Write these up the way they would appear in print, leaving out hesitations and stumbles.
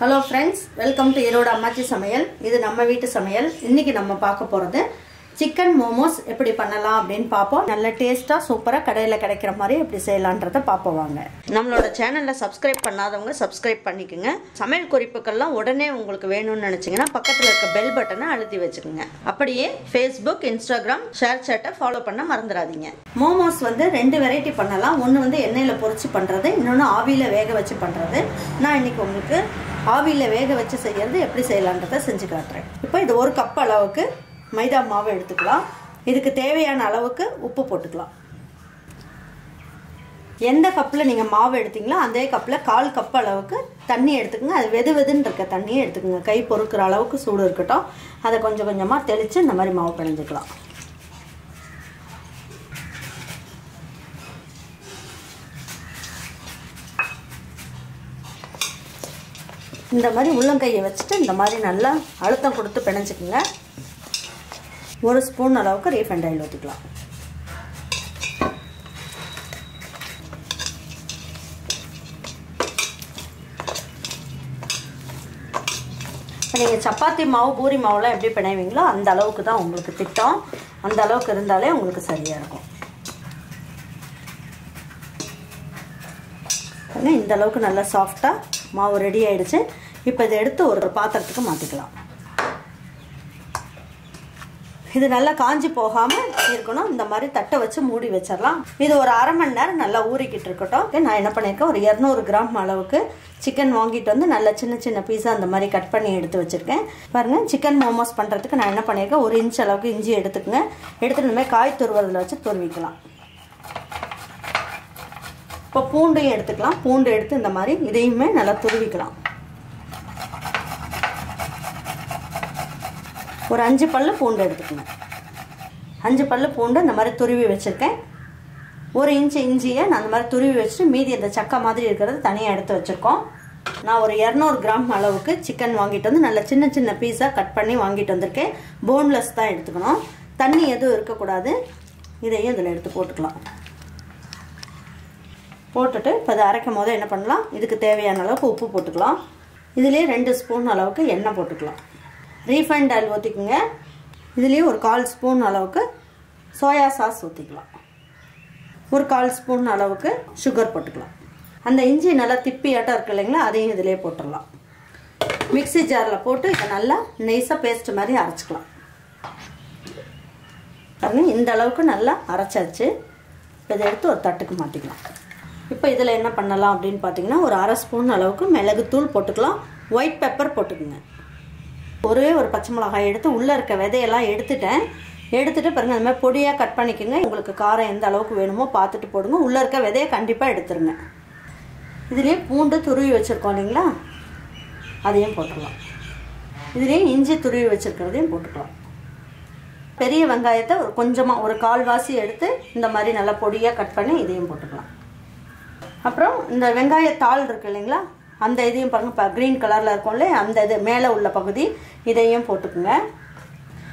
Hello friends welcome to Erode अम्माची समयल इदु नम्म वीट्टु समयल इन्नैक्कु नम्म पार्क्क पोरदु chicken momos एप्पडी पन्नलाम अप्पडिनु पाप्पोम नल्ला टेस्टा सूपरा कडायिल किडैक्किற மாதிரி एप्पडी செய்யலாம்ன்றத பாப்போம் வாங்க நம்மளோட சேனலை சப்ஸ்கிரைப் பண்ணாதவங்க சப்ஸ்கிரைப் பண்ணிக்கங்க சமையல் குறிப்புகள்லாம் உடனே உங்களுக்கு வேணும்னு நினைச்சீங்கன்னா பக்கத்துல இருக்க பெல் பட்டனை அழுத்தி வெச்சுக்கங்க அப்படியே Facebook Instagram ஷேர் chat-ஐ ஃபாலோ பண்ண மறந்துடாதீங்க மோமோஸ் வந்து ரெண்டு வெரைட்டி பண்ணலாம் ஒன்னு வந்து எண்ணெயில பொரிச்சு பண்றது இன்னொன்னு ஆவியில வேக வச்சு பண்றது நான் இன்னைக்கு உங்களுக்கு ஆவியில வேக வச்சு செய்யறது எப்படி செய்யலாம்ன்றத செஞ்சு காட்டுறேன் இப்போ இது ஒரு கப் அளவுக்கு மைதா மாவு எடுத்துக்கலாம் இதுக்கு தேவையான அளவுக்கு உப்பு போட்டுக்கலாம் எந்த கப்ல நீங்க மாவு எடுத்தீங்களோ அதே கப்ல 1/4 கப் அளவுக்கு தண்ணி எடுத்துக்கங்க அது வெதுவெதுன்னு இருக்க தண்ணியை எடுத்துக்கங்க கை பொறுக்குற அளவுக்கு சூடு இருக்கட்டும் அதை கொஞ்சம் கொஞ்சமா தெளிச்சு இந்த மாதிரி மாவு பிணைஞ்சிக்கலாம் இந்த மாதிரி உள்ளங்கையை வச்சிட்டு இந்த மாதிரி நல்லா அழுத்தம் கொடுத்து பிணைஞ்சிக்கங்க ஒரு ஸ்பூன் அளவுக்கு ரீஃபைண்ட் ஆயில் ஊத்திக்கலாம் நீங்க சப்பாத்தி மாவு பூரி மாவுலாம் எப்படி பிணைவீங்களோ அந்த அளவுக்கு தான் உங்களுக்கு திட்டம் அந்த அளவுக்கு இருந்தாலே உங்களுக்கு சரியா இருக்கும் இந்த அளவுக்கு நல்லா சாஃப்ட்டா மாவு ரெடி ஆயிடுச்சு இப்போ இத எடுத்து ஒரு பாத்திரத்துக்கு மாத்திக்கலாம் இது நல்லா காஞ்சி போகாம இருக்கணும் இந்த மாதிரி தட்டை வச்சு மூடி வெச்சிரலாம் இது ஒரு அரை மணி நேரம் நல்லா ஊறிக்கிட்டு இருக்கட்டும் நான் என்ன பண்ணிருக்கேன் ஒரு 200 கிராம் அளவுக்கு சிக்கன் வாங்கிட்டு வந்து நல்லா சின்ன சின்ன பீஸா அந்த மாதிரி கட் பண்ணி எடுத்து வச்சிருக்கேன் பாருங்க சிக்கன் மோமோஸ் பண்றதுக்கு நான் என்ன பண்ணிருக்கேன் 1 இன்ச் அளவுக்கு இஞ்சி எடுத்துக்கங்க எடுத்து நம்ம காய் துருவல்ல வச்சு துருவிக்கலாம் இப்போ பூண்டையும் எடுத்துக்கலாம் பூண்டு எடுத்து இந்த மாதிரி இதையுமே நல்லா துருவிக்கலாம் ஒரு 5 பல்லு பூண்டு எடுத்துக்கணும் 5 பல்லு பூண்டு இந்த மாதிரி துருவி வச்சிருக்கேன் 1 இன்ச் இஞ்சியை நான் இந்த மாதிரி துருவி வச்சிட்டு மீதி இந்த சக்க மாதிரி இருக்குறது தனியா எடுத்து வச்சிருக்கோம் நான் ஒரு 200 கிராம் அளவுக்கு சிக்கன் வாங்கிட்டு வந்து நல்ல சின்ன சின்ன பீஸா கட் பண்ணி வாங்கிட்டு வந்திருக்கேன் போன்லெஸ் தான் எடுத்துக்கணும் தண்ணி எதுவும் இருக்க கூடாது இதையும் இதல எடுத்து போட்டுக்கலாம் போட்டுட்டு இப்ப இத அரைக்கும் போது என்ன பண்ணலாம் இதுக்கு தேவையான அளவுக்கு உப்பு போட்டுக்கலாம் இதுலயே 2 ஸ்பூன் அளவுக்கு எண்ணெய் போட்டுக்கலாம் ரீஃபைண்ட் ஆயில் ஊத்திக்கங்க இதுலயே ஒரு 1/4 ஸ்பூன் அளவுக்கு சோயா சாஸ் ஊத்திக்கலாம் ஒரு 1/4 ஸ்பூன் அளவுக்கு சுகர் போட்டுக்கலாம் அந்த இஞ்சி நல்லா திப்பியாட்ட இருக்குல்லைங்களா அதையும் இதுலயே போட்டுறலாம் மிக்ஸி ஜார்ல போட்டு இத நல்லா நைஸா பேஸ்ட் மாதிரி அரைச்சுக்கலாம் பாருங்க இந்த அளவுக்கு நல்லா அரைச்சாச்சு இத எடுத்து ஒரு தட்டுக்கு மாத்திக்கலாம் இப்போ இதல என்ன பண்ணலாம் அப்படினு பாத்தீங்கன்னா ஒரு 1/2 ஸ்பூன் அளவுக்கு மிளகு தூள் போட்டுக்கலாம் ஒயிட் பெப்பர் போட்டுக்கங்க ஒரே ஒரு பச்சை மிளகாய் எடுத்து உள்ள இருக்க விதையெல்லாம் எடுத்துட்டு பாருங்க நம்ம பொடியா கட் பண்ணிக்கங்க உங்களுக்கு காரம் எந்த அளவுக்கு வேணுமோ பார்த்துட்டு போடுங்க உள்ள இருக்க விதையை கண்டிப்பா எடுத்துருங்க இதுலயே பூண்டு துருவி வச்சிருக்கோம்ங்களா அதையும் போட்டுறலாம் இதுலயே இஞ்சி துருவி வச்சிருக்கிறதையும் போட்டுறலாம் பெரிய வெங்காயத்தை ஒரு கொஞ்சமா ஒரு 1/4 வாசி எடுத்து இந்த மாதிரி நல்ல பொடியா கட் பண்ணி இதையும் போட்டுறலாம் அப்புறம் இந்த வெங்காய தாள் இருக்குல்லைங்களா அந்த இதையும் பாருங்க கிரீன் கலர்ல இருக்கும்ல அந்த இது மேல உள்ள பகுதி இதையும் போட்டுக்கங்க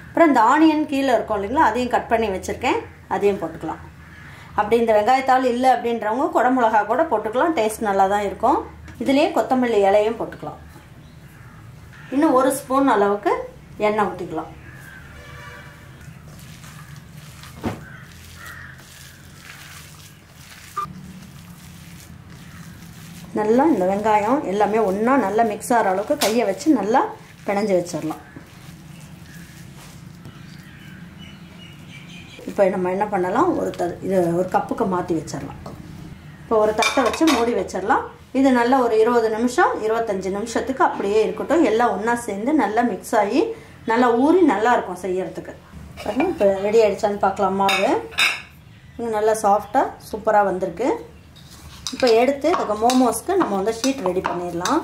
அப்புறம் இந்த ஆனியன் கீழ இருக்கும் இல்லைங்களா அதையும் கட் பண்ணி வச்சிருக்கேன் அதையும் போட்டுக்கலாம் அப்படி இந்த வெங்காயத்தாள் இல்ல அப்படின்றவங்க குடமுளகா கூட போட்டுக்கலாம் டேஸ்ட் நல்லா தான் இருக்கும் இதுலயே கொத்தமல்லி இலையும் போட்டுக்கலாம் இன்னும் ஒரு ஸ்பூன் அளவுக்கு எண்ணெய் ஊத்திக்கலாம் நல்லா இந்த வெங்காயம் எல்லாமே ஒண்ணா நல்லா மிக்ஸ் ஆற அளவுக்கு கையை வச்சு நல்லா பிணைஞ்சு வச்சிரலாம் இப்போ நம்ம என்ன பண்ணலாம் ஒரு கப்புக்கு மாத்தி வச்சிரலாம் இப்போ ஒரு தட்டை வச்சு மூடி வச்சிரலாம் இது நல்லா ஒரு 20 நிமிஷம் 25 நிமிஷத்துக்கு அப்படியே இருக்கட்டும் எல்லாம் ஒண்ணா சேர்ந்து நல்லா மிக்ஸ் ஆகி நல்லா ஊறி நல்லா இருக்கும் செய்யறதுக்கு பாருங்க இப்போ ரெடி ஆயிடுச்சான்னு பார்க்கலாம் மாவு நல்லா சாஃப்ட்டா சூப்பரா வந்திருக்கு இப்போ எடுத்து இந்த மோமோஸ்க்கு நம்ம வந்து ஷீட் ரெடி பண்ணிரலாம்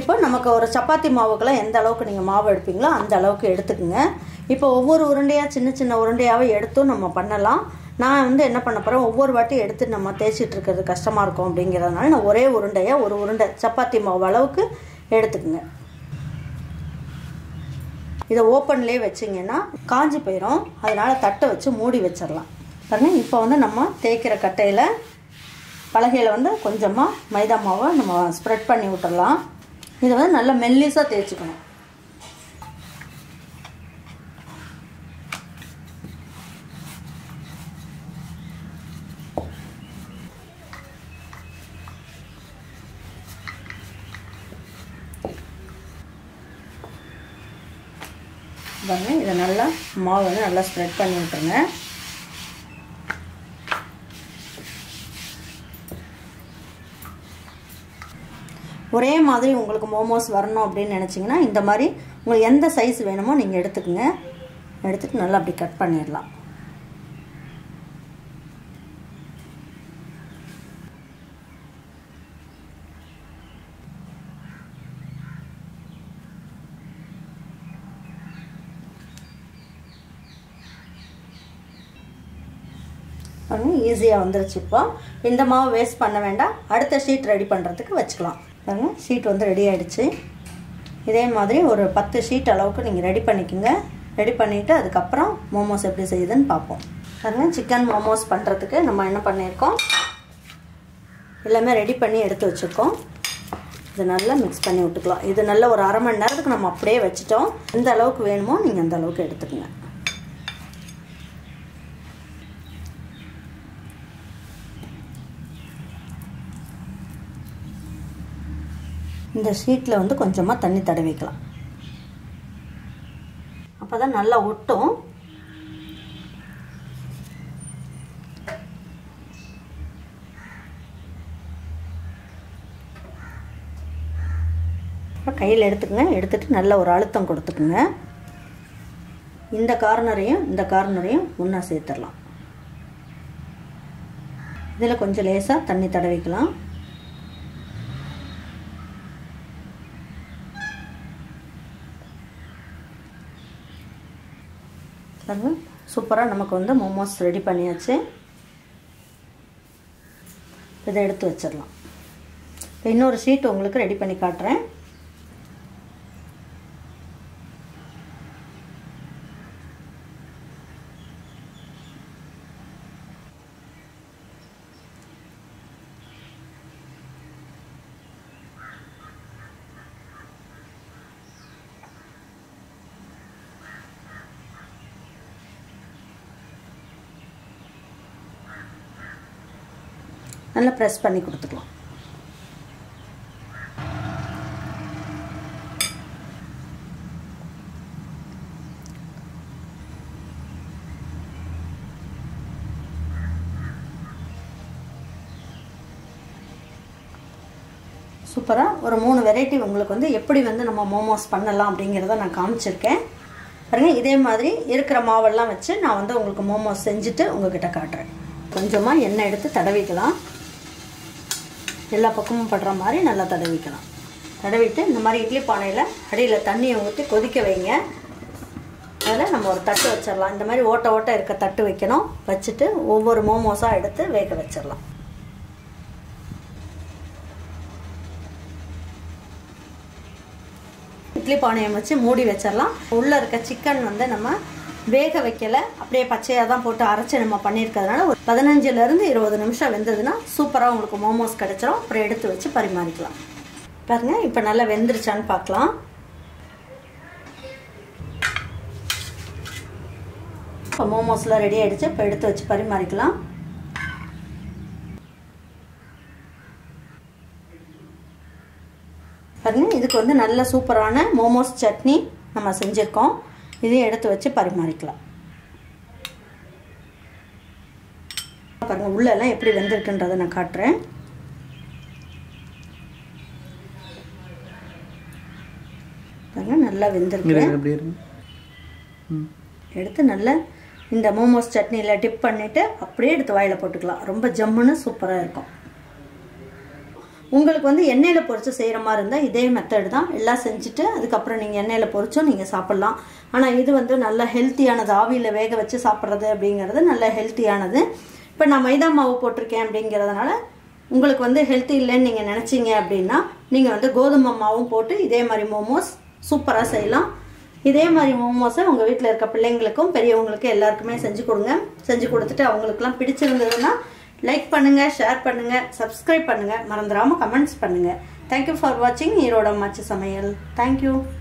இப்போ நமக்கு ஒரு சப்பாத்தி மாவுக்குள்ள எந்த அளவுக்கு நீங்க மாவு எடுப்பீங்களோ அந்த அளவுக்கு எடுத்துக்கங்க இப்போ ஒவ்வொரு உருண்டையா சின்ன சின்ன உருண்டையாவே எடுத்து நம்ம பண்ணலாம் நான் வந்து என்ன பண்ணப் போறேன் ஒவ்வொரு வாட்டி எடுத்து நம்ம தேய்ச்சிட்டு இருக்கிறது கஷ்டமா இருக்கும் அப்படிங்கறதனால நான் ஒரே உருண்டையா ஒரு உருண்டை சப்பாத்தி மாவு அளவுக்கு எடுத்துக்கங்க இத ஓபன்லயே வெச்சீங்கன்னா காஞ்சி போயிடும் அதனால தட்டை வச்சு மூடி வெச்சிரலாம் பாருங்க இப்போ வந்து நம்ம தேய்க்கிற கட்டையில பலகையில வந்து கொஞ்சமா மைதா மாவை நம்ம ஸ்ப்ரெட் பண்ணி விட்டுறலாம் இது வந்து நல்ல மெல்லிசா தேய்ச்சுக்கணும் பாருங்க இத நல்லா மாவை நல்லா ஸ்ப்ரெட் பண்ணி விட்டுங்க ஒரே மாதிரி உங்களுக்கு மோமோஸ் வரணும் அப்படி நினைச்சீங்கனா இந்த மாதிரி உங்களுக்கு எந்த சைஸ் வேணுமோ நீங்க எடுத்துக்கங்க எடுத்துட்டு நல்லா அப்படியே கட் பண்ணிரலாம் ஈஸியா வந்திருச்சு இப்போ இந்த மாவு வேஸ்ட் பண்ண வேண்டாம் அடுத்த ஷீட் ரெடி பண்றதுக்கு வச்சுக்கலாம் பாருங்க ஷீட் வந்து ரெடி ஆயிடுச்சு இதே மாதிரி ஒரு 10 ஷீட் அளவுக்கு நீங்க ரெடி பண்ணிக்கங்க ரெடி பண்ணிட்டு அதுக்கு அப்புறம் மோமோஸ் எப்படி செய்யுதுன்னு பாப்போம் பாருங்க சிக்கன் மோமோஸ் பண்றதுக்கு நம்ம என்ன பண்ணிருக்கோம் எல்லாமே ரெடி பண்ணி எடுத்து வச்சிருக்கோம் இது நல்லா mix பண்ணி விட்டுக்கலாம் இது நல்ல ஒரு அரை மணி நேரத்துக்கு நம்ம அப்படியே வச்சிட்டோம் இந்த அளவுக்கு வேணுமோ நீங்க அந்த அளவுக்கு எடுத்துக்கங்க இந்த ஷீட்ல வந்து கொஞ்சமா தண்ணி தடவிக்கலாம் அப்பதான் நல்லா ஒட்டும் கையில எடுத்துக்கங்க எடுத்துட்டு நல்ல ஒரு அழுத்தம் கொடுத்துக்கங்க இந்த கார்னரையும் ஒண்ணா சேர்த்துடலாம் இதுல கொஞ்சம் லேசா தண்ணி தடவிக்கலாம் பாருங்க சூப்பரா நமக்கு வந்து மோமோஸ் ரெடி பண்ணியாச்சு இதை எடுத்து வச்சிரலாம் இன்னொரு ஷீட் உங்களுக்கு ரெடி பண்ணி காட்டுறேன் நல்லா பிரஸ் பண்ணி கொடுத்துக்கலாம் சூப்பரா ஒரு 3 வெரைட்டி உங்களுக்கு வந்து எப்படி வந்து நம்ம மோமோஸ் பண்ணலாம் அப்படிங்கறத நான் காமிச்சிருக்கேன் பாருங்க இதே மாதிரி இருக்கிற மாவெல்லாம் வச்சு நான் வந்து உங்களுக்கு மோமோஸ் செஞ்சுட்டு உங்ககிட்ட காட்டுறேன் கொஞ்சமா எண்ணெய் எடுத்து தடவிக்கலாம் எல்லா பக்கமும் படுற மாதிரி நல்லா தடவிக்கலாம் தடவிட்டு இந்த மாதிரி இட்லி பானையில் அடியில் தண்ணியை ஊற்றி கொதிக்க வைங்க அதில் நம்ம ஒரு தட்டு வச்சிடலாம் இந்த மாதிரி ஓட்ட ஓட்ட இருக்க தட்டு வைக்கணும் வச்சுட்டு ஒவ்வொரு மோமோஸாக எடுத்து வேக வச்சிடலாம் இட்லி பானையை வச்சு மூடி வச்சிடலாம் உள்ளே இருக்க சிக்கன் வந்து நம்ம வேக வைக்கல அப்படியே பச்சையாக தான் போட்டு அரைச்சி நம்ம பண்ணியிருக்கிறதுனால ஒரு 15லேருந்து 20 நிமிஷம் வெந்ததுன்னா சூப்பராக உங்களுக்கு மோமோஸ் கிடச்சிரும் அப்புறம் எடுத்து வச்சு பரிமாறிக்கலாம் பாருங்க இப்போ நல்லா வெந்துருச்சான்னு பார்க்கலாம் இப்போ மோமோஸ்லாம் ரெடி ஆயிடுச்சு இப்போ எடுத்து வச்சு பரிமாறிக்கலாம் பாருங்க இதுக்கு வந்து நல்ல சூப்பரான மோமோஸ் சட்னி நம்ம செஞ்சுருக்கோம் இதை எடுத்து வச்சு பரிமாறிக்கலாம் பாருங்க உள்ள எல்லாம் எப்படி வெந்திருக்குன்றதை நான் காட்டுறேன் பாருங்க நல்லா வெந்திருக்கு எடுத்து நல்லா இந்த மோமோஸ் சட்னியில டிப் பண்ணிட்டு அப்படியே எடுத்து வாயில போட்டுக்கலாம் ரொம்ப ஜம்முன்னு சூப்பரா இருக்கும் உங்களுக்கு வந்து எண்ணெயில் பொரிச்சு செய்கிற மாதிரி இருந்தால் இதே மெத்தட் தான் எல்லாம் செஞ்சுட்டு அதுக்கப்புறம் நீங்கள் எண்ணெயில் பொரிச்சும் நீங்கள் சாப்பிட்லாம் ஆனால் இது வந்து நல்ல ஹெல்த்தியானது ஆவியில் வேக வச்சு சாப்பிட்றது அப்படிங்கிறது நல்ல ஹெல்த்தியானது இப்போ நான் மைதா மாவு போட்டிருக்கேன் அப்படிங்கிறதுனால உங்களுக்கு வந்து ஹெல்த்தி இல்லைன்னு நீங்கள் நினச்சிங்க அப்படின்னா நீங்கள் வந்து கோதுமை மாவும் போட்டு இதே மாதிரி மோமோஸ் சூப்பராக செய்யலாம் இதே மாதிரி மோமோஸை உங்கள் வீட்டில் இருக்க பிள்ளைங்களுக்கும் பெரியவங்களுக்கும் எல்லாருக்குமே செஞ்சு கொடுங்க செஞ்சு கொடுத்துட்டு அவங்களுக்குலாம் பிடிச்சிருந்ததுன்னா लाइक पन्नुंगा, शेयर पन्नुंगा, सब्सक्राइब पन्नुंगा, मरंदराम कमेंट्स पन्नुंगा. Thank you for watching Erode Ammachi Samayal. Thank you.